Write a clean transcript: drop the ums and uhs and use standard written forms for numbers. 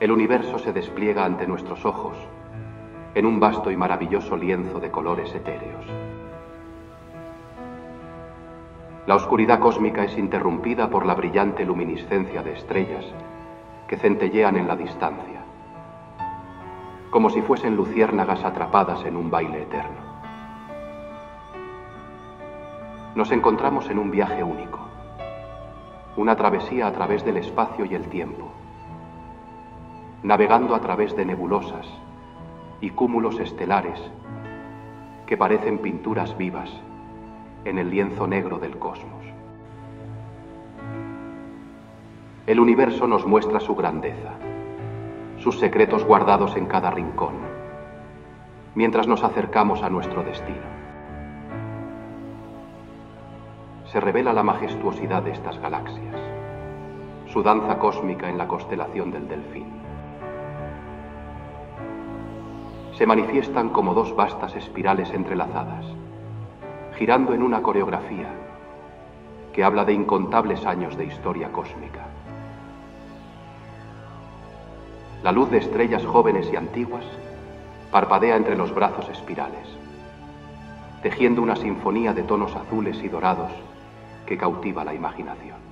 El universo se despliega ante nuestros ojos, en un vasto y maravilloso lienzo de colores etéreos. La oscuridad cósmica es interrumpida por la brillante luminiscencia de estrellas que centellean en la distancia, como si fuesen luciérnagas atrapadas en un baile eterno. Nos encontramos en un viaje único, una travesía a través del espacio y el tiempo, navegando a través de nebulosas y cúmulos estelares que parecen pinturas vivas en el lienzo negro del cosmos. El universo nos muestra su grandeza, sus secretos guardados en cada rincón, mientras nos acercamos a nuestro destino. Se revela la majestuosidad de estas galaxias, su danza cósmica en la constelación del Delfín. Se manifiestan como dos vastas espirales entrelazadas, girando en una coreografía que habla de incontables años de historia cósmica. La luz de estrellas jóvenes y antiguas parpadea entre los brazos espirales, tejiendo una sinfonía de tonos azules y dorados que cautiva la imaginación.